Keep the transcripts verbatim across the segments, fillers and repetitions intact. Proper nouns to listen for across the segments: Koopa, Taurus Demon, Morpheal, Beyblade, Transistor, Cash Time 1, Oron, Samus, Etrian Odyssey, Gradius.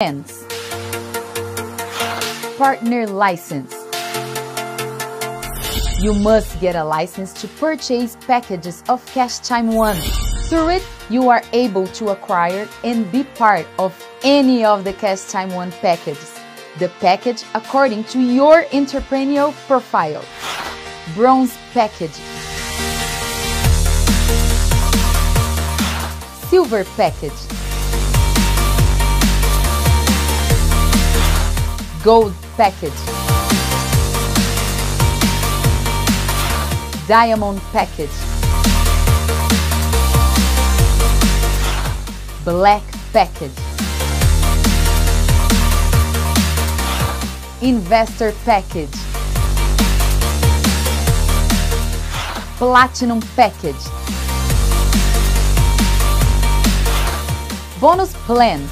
Hands, partner license. You must get a license to purchase packages of Cash Time one. Through it, you are able to acquire and be part of any of the Cash Time one packages, the package according to your entrepreneurial profile. Bronze package, silver package, gold package, diamond package, black package, investor package, platinum package, bonus plan.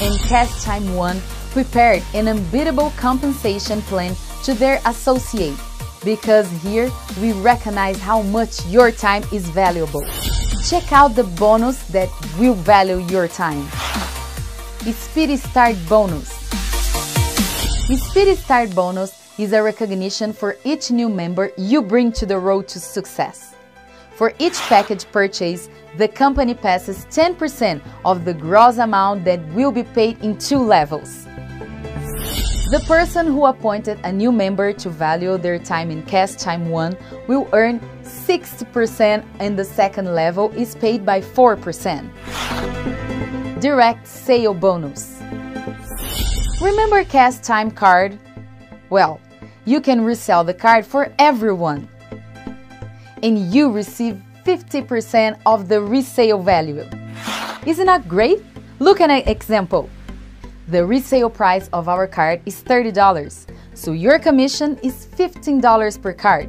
In Cash Time one prepared an unbeatable compensation plan to their associate, because here we recognize how much your time is valuable. Check out the bonus that will value your time. Speed Start Bonus. Speed Start Bonus is a recognition for each new member you bring to the road to success. For each package purchase, the company passes ten percent of the gross amount that will be paid in two levels. The person who appointed a new member to value their time in Cash Time one will earn sixty percent, and the second level is paid by four percent. Direct Sale Bonus. Remember Cash Time card? Well, you can resell the card for everyone, and you receive fifty percent of the resale value. Isn't that great? Look at an example. The resale price of our card is thirty dollars, so your commission is fifteen dollars per card.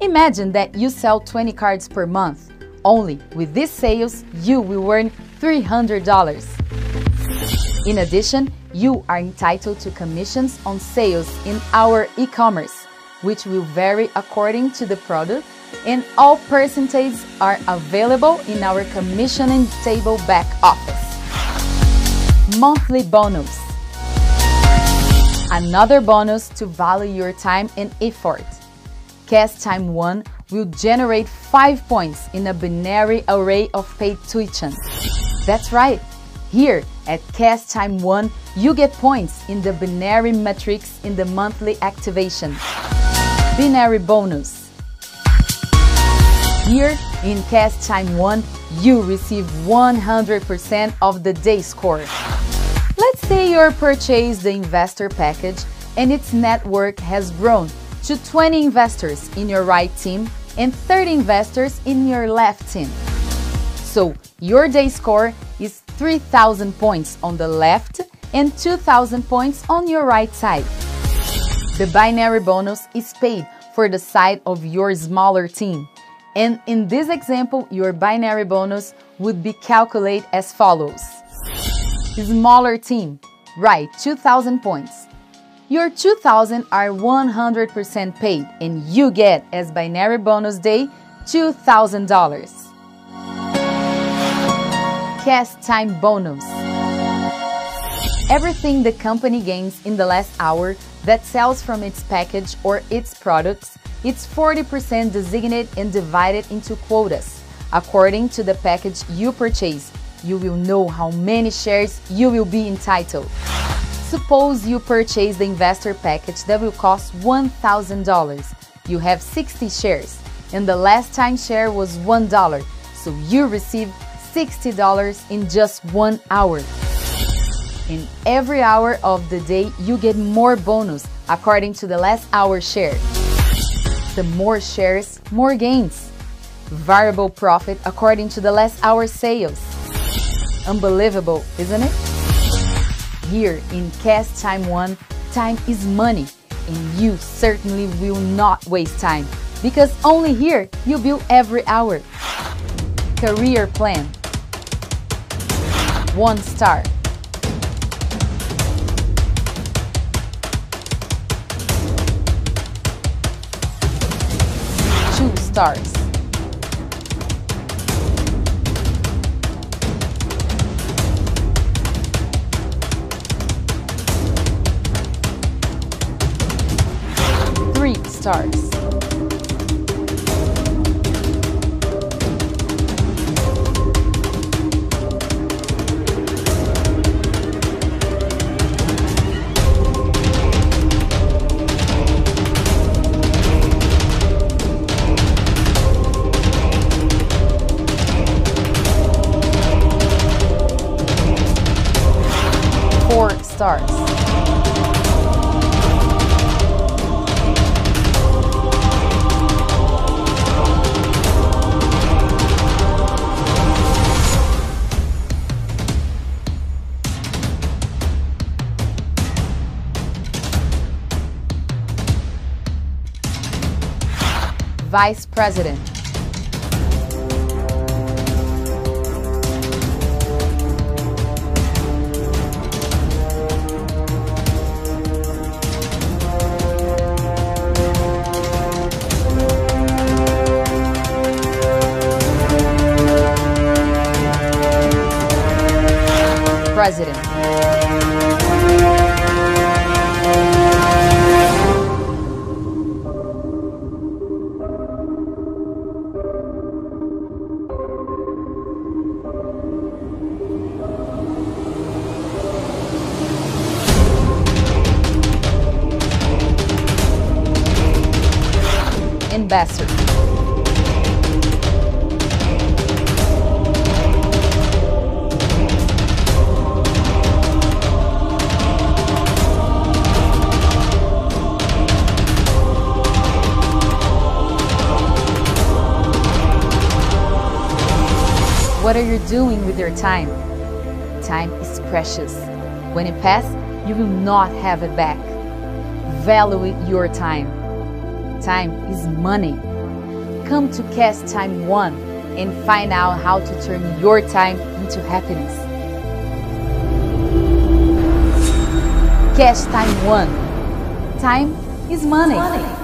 Imagine that you sell twenty cards per month. Only with these sales, you will earn three hundred dollars. In addition, you are entitled to commissions on sales in our e-commerce, which will vary according to the product, and all percentages are available in our commissioning table back office. Monthly bonus. Another bonus to value your time and effort. Cash Time one will generate five points in a binary array of paid tuitions. That's right, here at Cash Time one, you get points in the binary matrix in the monthly activation. Binary bonus. Here, in Cash Time one, you receive one hundred percent of the day score. Let's say you purchase the investor package and its network has grown to twenty investors in your right team and thirty investors in your left team. So, your day score is three thousand points on the left and two thousand points on your right side. The binary bonus is paid for the side of your smaller team. And in this example, your binary bonus would be calculated as follows. Smaller team, right, two thousand points. Your two thousand are one hundred percent paid, and you get, as binary bonus day, two thousand dollars. Cash Time bonus. Everything the company gains in the last hour that sells from its package or its products, it's forty percent designated and divided into quotas. According to the package you purchase, you will know how many shares you will be entitled. Suppose you purchase the investor package that will cost one thousand dollars. You have sixty shares, and the last time share was one dollar, so you receive sixty dollars in just one hour. In every hour of the day, you get more bonus according to the last hour share. The more shares, more gains. Variable profit according to the last hour sales. Unbelievable, isn't it? Here in Cash Time one, time is money, and you certainly will not waste time, because only here you build every hour. Career plan. One star. Two stars. starts. Four starts. Vice President. President. Ambassador. What are you doing with your time? Time is precious. When it passes, you will not have it back. Value your time. Time is money. Come to Cash Time one and find out how to turn your time into happiness. Cash Time one. Time is money.